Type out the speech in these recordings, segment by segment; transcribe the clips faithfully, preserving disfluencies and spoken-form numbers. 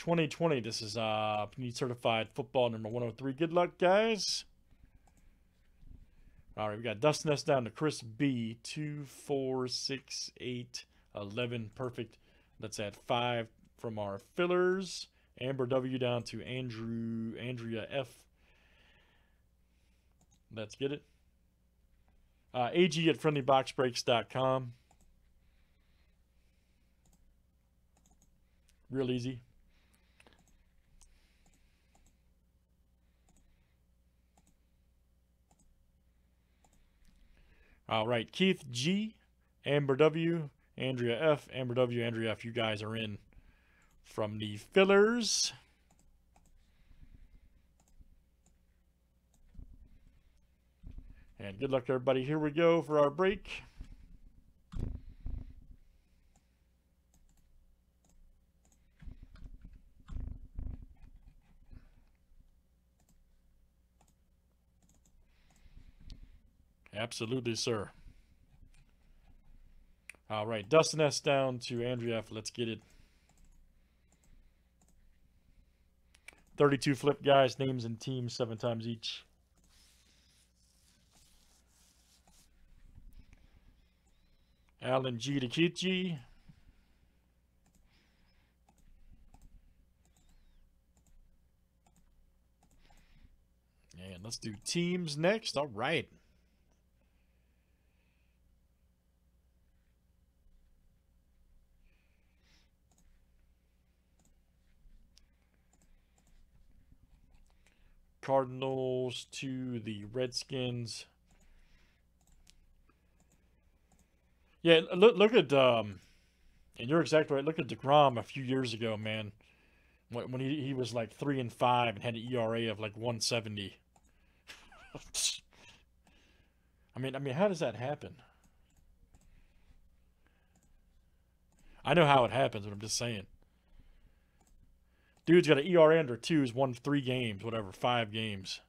twenty twenty. This is uh Panini Certified Football number one oh three. Good luck, guys. All right, we got Dustin S down to Chris B. two, four, six, eight, eleven. Perfect. Let's add five from our fillers. Amber W down to Andrew Andrea F. Let's get it. Uh, A G at friendly box breaks dot com. Real easy. All right, Keith G, Amber W, Andrea F, Amber W, Andrea F. You guys are in from the fillers. And good luck, everybody. Here we go for our break. Absolutely, sir. All right, Dustin S down to Andrea F. Let's get it. thirty-two flip, guys. Names and teams seven times each. Alan G to Keith G. And let's do teams next. All right. Cardinals to the Redskins. Yeah, look look at um, and you're exactly right. Look at DeGrom a few years ago, man. When when he he was like three and five and had an E R A of like one seventy. I mean, I mean, how does that happen? I know how it happens, but I'm just saying. Dude's got an E R A under two. He's won three games, whatever, five games.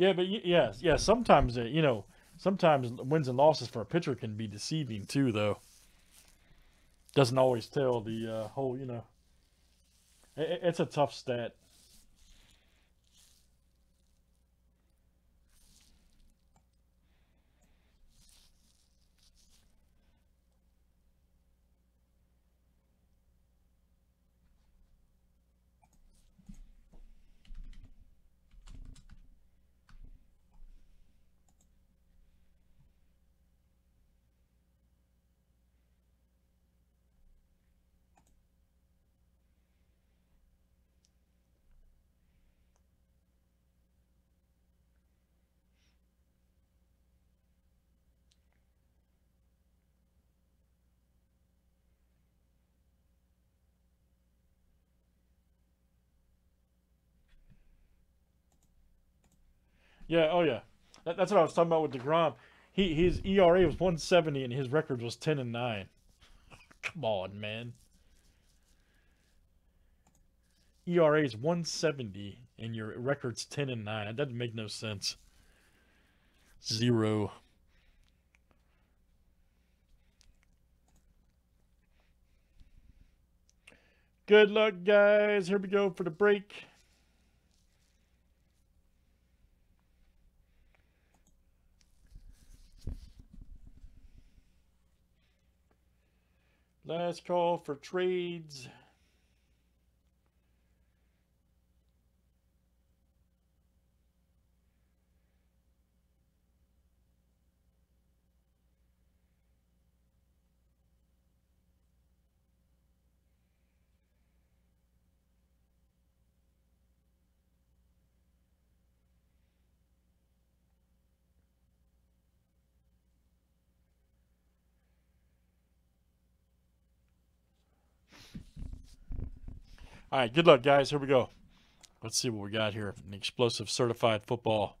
Yeah, but yeah, yeah. Sometimes it, you know, sometimes wins and losses for a pitcher can be deceiving too, though. Doesn't always tell the uh, whole, you know. It, it's a tough stat. Yeah, oh yeah, that, that's what I was talking about with DeGrom. He his E R A was one seventy and his record was ten and nine. Come on, man. E R A is one seventy and your record's ten and nine. That doesn't make no sense. Zero. Good luck, guys. Here we go for the break. Last call for trades. All right, good luck, guys. Here we go. Let's see what we got here. An explosive certified football.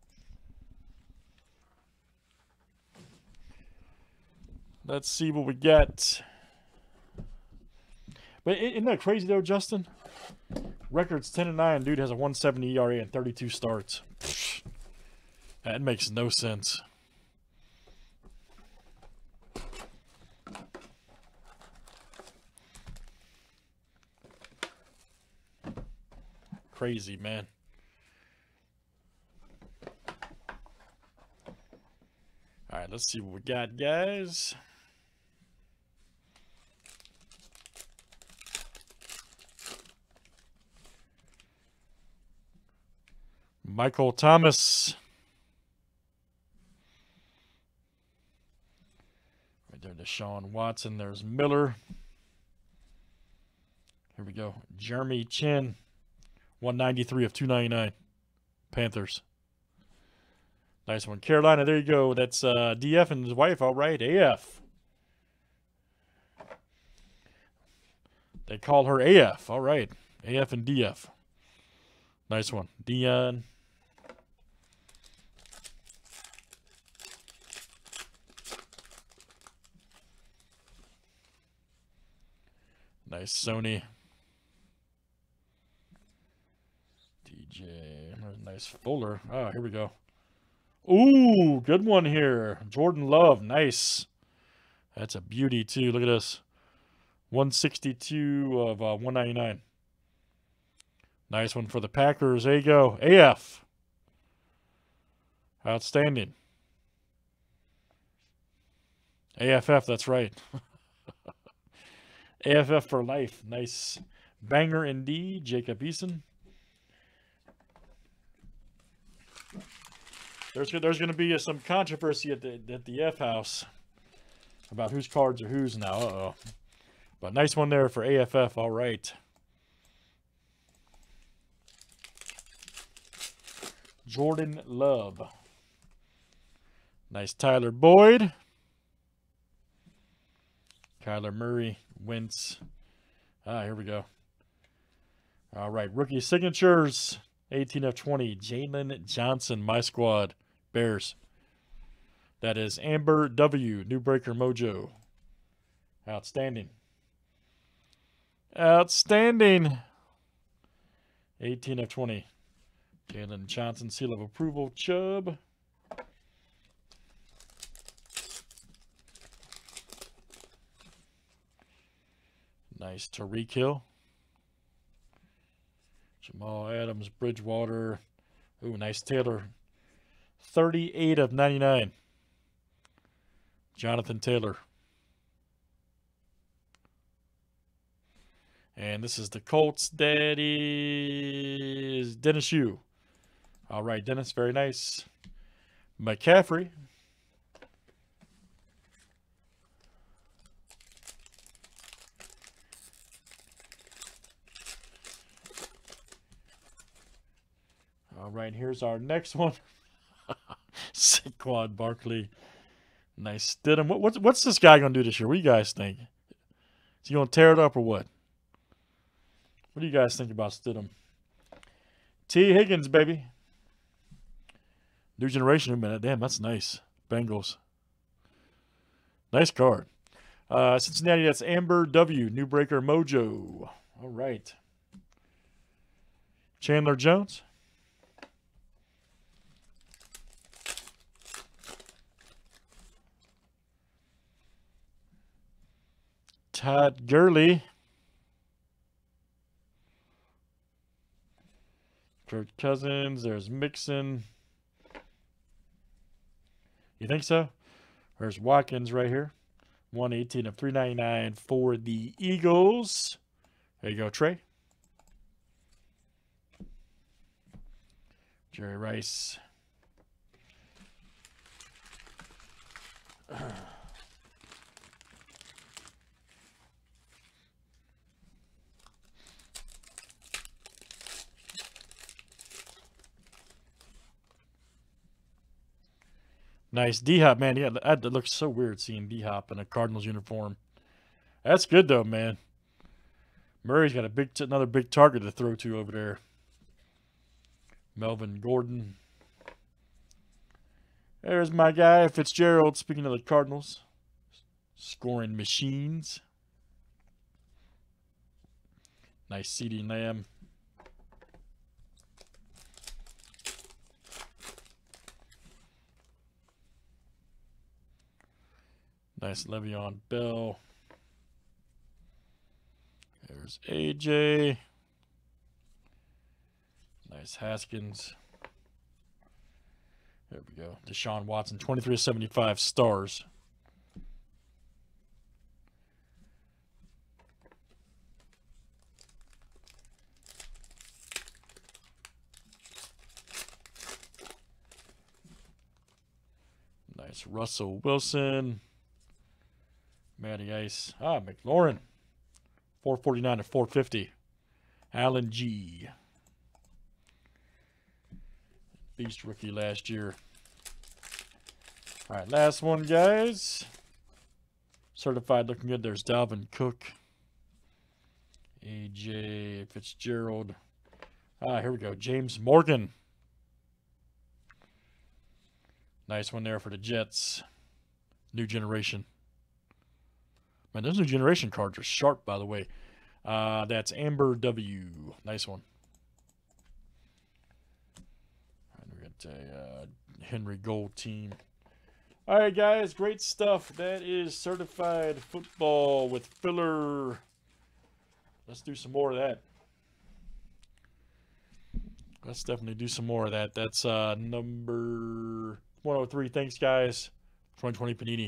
Let's see what we get. But isn't that crazy, though, Justin? Records ten and nine. Dude has a one seventy E R A and thirty-two starts. That makes no sense. Crazy, man. All right, let's see what we got, guys. Michael Thomas. Right there, Deshaun Watson. There's Miller. Here we go. Jeremy Chinn. one ninety-three of two ninety-nine. Panthers. Nice one. Carolina, there you go. That's uh, D F and his wife. All right, A F. They call her A F. All right. A F and D F. Nice one. Dion. Nice, Sony. Nice Fuller. Oh, here we go. Ooh, good one here. Jordan Love. Nice. That's a beauty, too. Look at this. one sixty-two of one ninety-nine. Nice one for the Packers. There you go. A F. Outstanding. A F F, that's right. A F F for life. Nice. Banger indeed. Jacob Eason. There's, there's going to be some controversy at the, at the F house about whose cards are whose now. Uh-oh. But nice one there for A F F. All right. Jordan Love. Nice Tyler Boyd. Kyler Murray. Wentz. Ah, here we go. All right. Rookie signatures. eighteen of twenty, Jalen Johnson, my squad, Bears. That is Amber W, New Breaker Mojo. Outstanding. Outstanding. eighteen of twenty. Jalen Johnson, seal of approval, Chubb. Nice Tariq Hill. Jamal Adams, Bridgewater. Ooh, nice Taylor. thirty-eight of ninety-nine. Jonathan Taylor. And this is the Colts. That is Dennis Yu. All right, Dennis, very nice. McCaffrey. All right, here's our next one. Quad Barkley. Nice Stidham. What, what's, what's this guy going to do this year? What do you guys think? Is he going to tear it up or what? What do you guys think about Stidham? T Higgins, baby. New generation. Wait a minute. Damn, that's nice. Bengals. Nice card. Uh, Cincinnati, that's Amber W. New Breaker Mojo. All right. Chandler Jones. Todd Gurley. Kirk Cousins. There's Mixon. You think so? There's Watkins right here. one eighteen of three ninety-nine for the Eagles. There you go, Trey. Jerry Rice. Nice. D Hop, man. Yeah, that looks so weird seeing D Hop in a Cardinals uniform. That's good, though, man. Murray's got a big t another big target to throw to over there. Melvin Gordon. There's my guy, Fitzgerald, speaking of the Cardinals. Scoring machines. Nice CeeDee Lamb. Nice Le'Veon Bell. There's A J. Nice Haskins. There we go. Deshaun Watson, twenty-three of seventy-five stars. Nice Russell Wilson. Matty Ice. Ah, McLaurin. four forty-nine to four fifty. Allen G. Beast rookie last year. All right, last one, guys. Certified looking good. There's Dalvin Cook. A J Fitzgerald. Ah, here we go. James Morgan. Nice one there for the Jets. New generation. Man, those new generation cards are sharp, by the way. Uh, that's Amber W. Nice one. And we got a uh, Henry Gold team. All right, guys, great stuff. That is certified football with filler. Let's do some more of that. Let's definitely do some more of that. That's uh, number one oh three. Thanks, guys. twenty twenty Panini.